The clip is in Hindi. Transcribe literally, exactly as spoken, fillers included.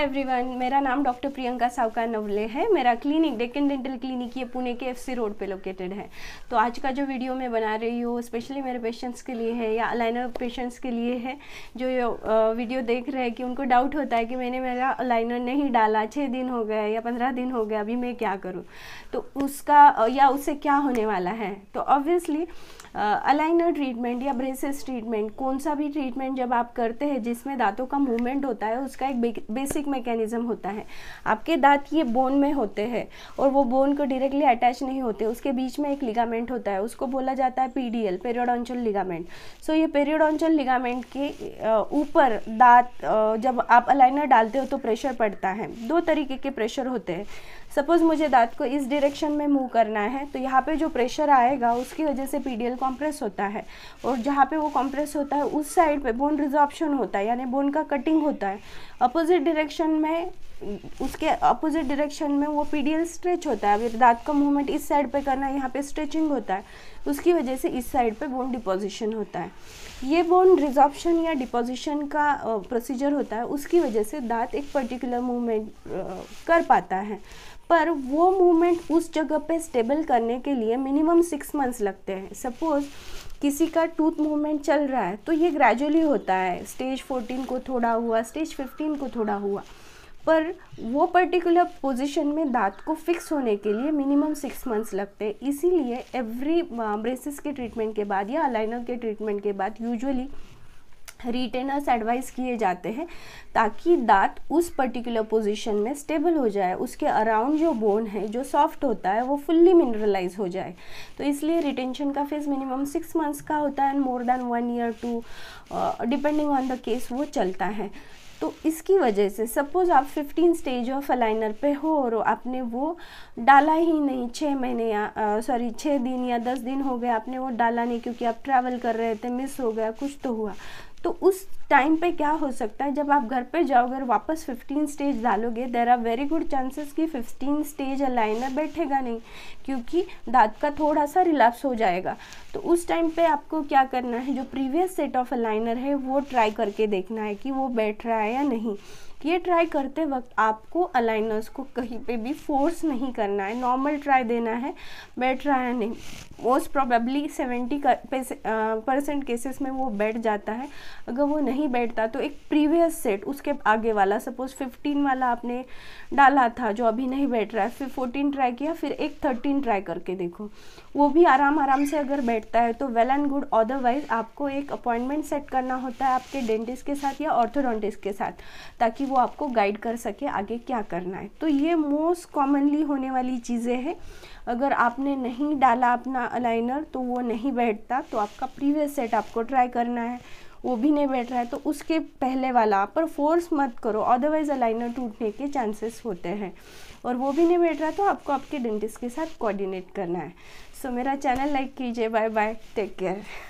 हाय एवरीवन, मेरा नाम डॉक्टर प्रियंका सावकार नवले है। मेरा क्लिनिक डेक्कन डेंटल क्लिनिक ये पुणे के एफसी रोड पे लोकेटेड है। तो आज का जो वीडियो मैं बना रही हूँ स्पेशली मेरे पेशेंट्स के लिए है या अलाइनर पेशेंट्स के लिए है, जो ये वीडियो देख रहे हैं कि उनको डाउट होता है कि मैंने मेरा अलाइनर नहीं डाला, छः दिन हो गए या पंद्रह दिन हो गए, अभी मैं क्या करूँ, तो उसका या उससे क्या होने वाला है। तो ऑब्वियसली अलाइनर ट्रीटमेंट या ब्रेसेस ट्रीटमेंट, कौन सा भी ट्रीटमेंट जब आप करते हैं जिसमें दाँतों का मूवमेंट होता है, उसका एक बेसिक मैकेनिज्म होता है। आपके दांत ये बोन में होते हैं और वो बोन को डायरेक्टली अटैच नहीं होते, उसके बीच में एक लिगामेंट होता है, उसको बोला जाता है पीडीएल, पेरियोडोंटल लिगामेंट। सो ये पेरियोडोंटल लिगामेंट के ऊपर दांत जब आप अलाइनर डालते हो तो प्रेशर पड़ता है। दो तरीके के प्रेशर होते हैं। सपोज मुझे दांत को इस डायरेक्शन में मूव करना है तो यहाँ पे जो प्रेशर आएगा उसकी वजह से पीडीएल कॉम्प्रेस होता है, और जहाँ पे वो कॉम्प्रेस होता है उस साइड पे बोन रिजॉर्प्शन होता है, यानी बोन का कटिंग होता है। अपोजिट डायरेक्शन में, उसके अपोजिट डायरेक्शन में वो पीडीएल स्ट्रेच होता है। अभी दांत का मूवमेंट इस साइड पे करना है, यहाँ पे स्ट्रेचिंग होता है, उसकी वजह से इस साइड पे बोन डिपोजिशन होता है। ये बोन रिजॉर्प्शन या डिपोजिशन का प्रोसीजर होता है, उसकी वजह से दांत एक पर्टिकुलर मूवमेंट कर पाता है, पर वो मूवमेंट उस जगह पे स्टेबल करने के लिए मिनिमम सिक्स मंथ्स लगते हैं। सपोज़ किसी का टूथ मूवमेंट चल रहा है तो ये ग्रेजुअली होता है, स्टेज फोर्टीन को थोड़ा हुआ, स्टेज फिफ्टीन को थोड़ा हुआ, पर वो पर्टिकुलर पोजीशन में दांत को फिक्स होने के लिए मिनिमम सिक्स मंथ्स लगते हैं। इसीलिए एवरी ब्रेसेस के ट्रीटमेंट के बाद या अलाइनर के ट्रीटमेंट के बाद यूजुअली रिटेनर्स एडवाइस किए जाते हैं ताकि दांत उस पर्टिकुलर पोजीशन में स्टेबल हो जाए, उसके अराउंड जो बोन है जो सॉफ्ट होता है वो फुल्ली मिनरलाइज हो जाए। तो इसलिए रिटेंशन का फेज मिनिमम सिक्स मंथ्स का होता है and more than one year too depending on the case वो चलता है। तो इसकी वजह से सपोज़ आप फिफ्टीन स्टेज ऑफ अलाइनर पे हो और आपने वो डाला ही नहीं, छः महीने या सॉरी छः दिन या दस दिन हो गए आपने वो डाला नहीं, क्योंकि आप ट्रैवल कर रहे थे, मिस हो गया, कुछ तो हुआ, तो उस टाइम पे क्या हो सकता है, जब आप घर पे जाओगे और वापस फिफ्टीन स्टेज डालोगे, there are very good chances कि फिफ्टीन स्टेज अलाइनर बैठेगा नहीं, क्योंकि दांत का थोड़ा सा रिलैप्स हो जाएगा। तो उस टाइम पे आपको क्या करना है, जो प्रीवियस सेट ऑफ अलाइनर है वो ट्राई करके देखना है कि वो बैठ रहा है या नहीं। ये ट्राई करते वक्त आपको अलाइनर्स को कहीं पे भी फोर्स नहीं करना है, नॉर्मल ट्राई देना है, बैठ रहा है नहीं। Most probably seventy percent cases में वो बैठ जाता है। अगर वो नहीं बैठता तो एक प्रीवियस सेट, उसके आगे वाला, सपोज फिफ्टीन वाला आपने डाला था जो अभी नहीं बैठ रहा है, फिर फोर्टीन ट्राई किया, फिर एक थर्टीन ट्राई करके देखो, वो भी आराम आराम से अगर बैठता है तो वेल एंड गुड। अदरवाइज आपको एक अपॉइंटमेंट सेट करना होता है आपके डेंटिस्ट के साथ या ऑर्थोडोंटिस्ट के साथ, ताकि वो आपको गाइड कर सके आगे क्या करना है। तो ये मोस्ट कॉमनली होने वाली चीज़ें हैं। अगर आपने नहीं डाला अपना अलाइनर तो वो नहीं बैठता, तो आपका प्रीवियस सेट आपको ट्राई करना है, वो भी नहीं बैठ रहा है तो उसके पहले वाला पर फोर्स मत करो, अदरवाइज अलाइनर टूटने के चांसेस होते हैं, और वो भी नहीं बैठ रहा तो आपको आपके डेंटिस्ट के साथ कोऑर्डिनेट करना है। सो so, मेरा चैनल लाइक कीजिए। Bye bye, take care.